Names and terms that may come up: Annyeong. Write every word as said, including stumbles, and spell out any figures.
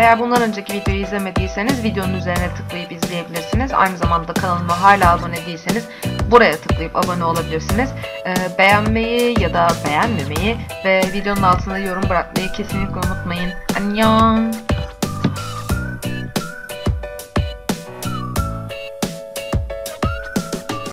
Eğer bundan önceki videoyu izlemediyseniz videonun üzerine tıklayıp izleyebilirsiniz. Aynı zamanda kanalıma hala abone değilseniz buraya tıklayıp abone olabilirsiniz. Ee, beğenmeyi ya da beğenmemeyi ve videonun altına yorum bırakmayı kesinlikle unutmayın. Annyeong.